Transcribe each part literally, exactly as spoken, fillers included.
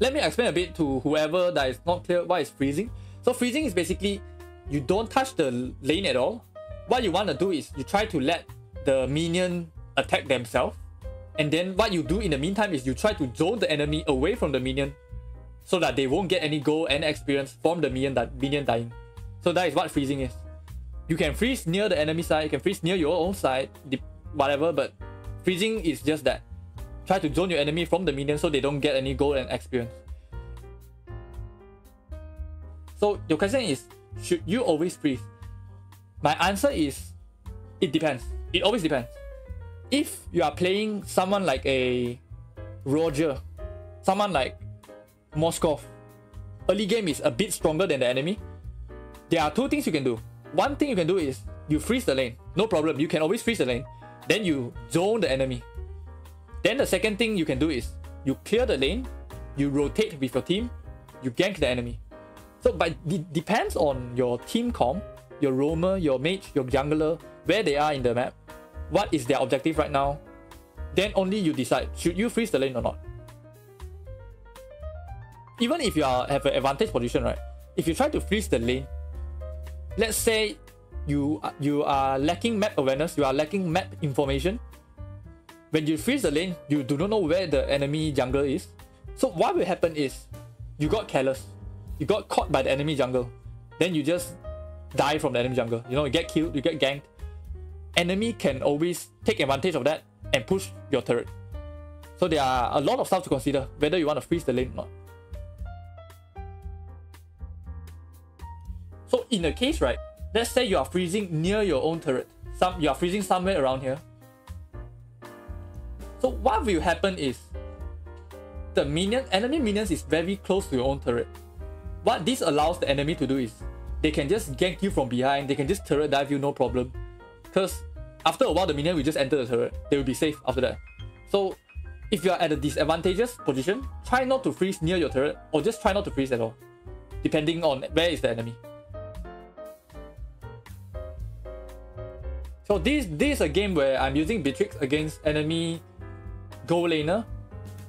Let me explain a bit to whoever that is not clear what is freezing. So freezing is basically you don't touch the lane at all. What you want to do is you try to let the minion attack themselves, and then what you do in the meantime is you try to zone the enemy away from the minion so that they won't get any gold and experience from the minion that minion dying. So that is what freezing is. You can freeze near the enemy side, you can freeze near your own side, whatever, but freezing is just that. Try to zone your enemy from the minion so they don't get any gold and experience. So your question is, should you always freeze? My answer is, it depends. It always depends. If you are playing someone like a Roger, someone like Moskov, early game is a bit stronger than the enemy, there are two things you can do. One thing you can do is you freeze the lane. No problem. You can always freeze the lane. Then you zone the enemy. Then the second thing you can do is you clear the lane, you rotate with your team, you gank the enemy. So but it depends on your team comp, your roamer, your mage, your jungler, where they are in the map, what is their objective right now. Then only you decide, should you freeze the lane or not? Even if you are, have an advantage position, right? If you try to freeze the lane, let's say you, you are lacking map awareness, you are lacking map information. When you freeze the lane, you do not know where the enemy jungler is. So what will happen is, you got careless. You got caught by the enemy jungle. Then you just die from the enemy jungle. You know, you get killed, you get ganked. Enemy can always take advantage of that and push your turret. So there are a lot of stuff to consider, whether you want to freeze the lane or not. So in a case, right, let's say you are freezing near your own turret. Some, you are freezing somewhere around here. So what will happen is, the minion, enemy minions is very close to your own turret. What this allows the enemy to do is, they can just gank you from behind, they can just turret dive you, no problem. Because after a while the minion will just enter the turret, they will be safe after that. So if you are at a disadvantageous position, try not to freeze near your turret, or just try not to freeze at all, depending on where is the enemy. So this, this is a game where I'm using Beatrix against enemy gold laner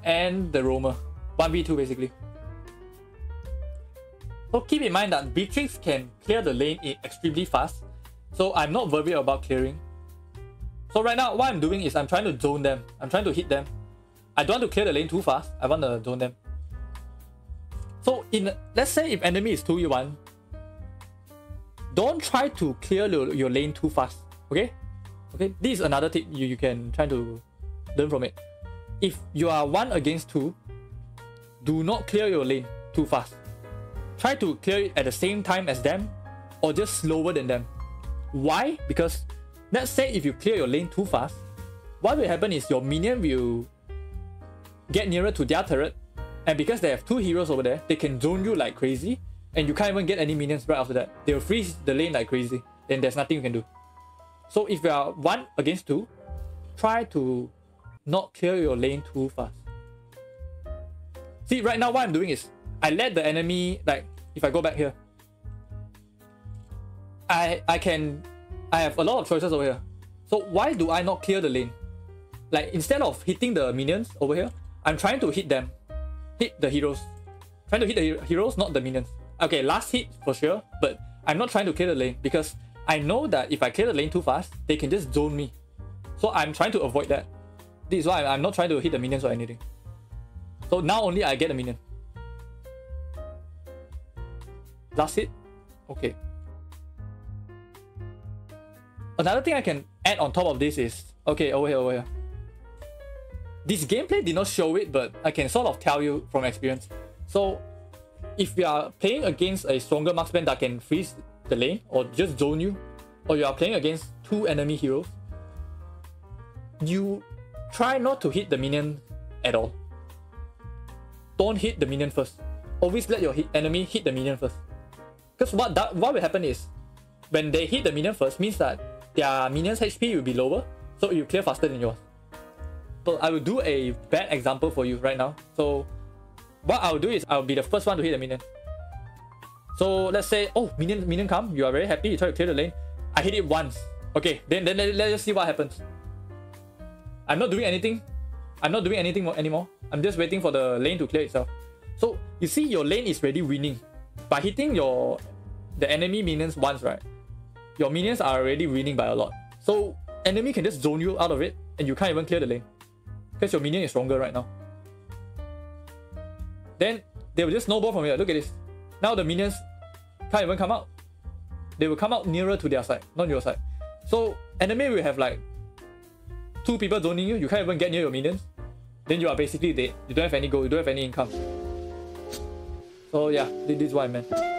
and the roamer, one v two basically. So keep in mind that Beatrix can clear the lane extremely fast, so I'm not worried about clearing. So right now what I'm doing is I'm trying to zone them, I'm trying to hit them. I don't want to clear the lane too fast, I want to zone them. So in, let's say if enemy is two v one, don't try to clear your, your lane too fast, okay? Okay, this is another tip you, you can try to learn from it. If you are one against two, do not clear your lane too fast. Try to clear it at the same time as them, or just slower than them. Why? Because let's say if you clear your lane too fast, what will happen is your minion will get nearer to their turret, and because they have two heroes over there, they can zone you like crazy, and you can't even get any minions right after that. They will freeze the lane like crazy, then there's nothing you can do. So if you are one against two, try to not clear your lane too fast. See, right now what I'm doing is, I let the enemy, like, if I go back here, I I can, I have a lot of choices over here. So why do I not clear the lane? Like, instead of hitting the minions over here, I'm trying to hit them, hit the heroes. Trying to hit the heroes, not the minions. Okay, last hit for sure, but I'm not trying to clear the lane because I know that if I clear the lane too fast, they can just zone me. So I'm trying to avoid that. This is why I'm not trying to hit the minions or anything. So now only I get a minion. Last hit. Okay. Another thing I can add on top of this is, okay, over here, over here. This gameplay did not show it, but I can sort of tell you from experience. So if you are playing against a stronger marksman that can freeze the lane or just zone you, or you are playing against two enemy heroes, you try not to hit the minion at all. Don't hit the minion first. Always let your hit enemy hit the minion first. Because what that, what will happen is, when they hit the minion first, means that their minion's H P will be lower, so you clear faster than yours. But I will do a bad example for you right now. So what I'll do is, I'll be the first one to hit the minion. So let's say, oh, minion, minion come, you are very happy, you try to clear the lane. I hit it once. Okay, then, then let, let's just see what happens. I'm not doing anything. I'm not doing anything anymore. I'm just waiting for the lane to clear itself. So you see your lane is already winning. By hitting your the enemy minions once, right, your minions are already winning by a lot. So enemy can just zone you out of it and you can't even clear the lane because your minion is stronger right now. Then they will just snowball from here. Look at this. Now the minions can't even come out. They will come out nearer to their side, not your side. So enemy will have like two people zoning you. You can't even get near your minions. Then you are basically dead. You don't have any gold. You don't have any income. So yeah, this is what I meant.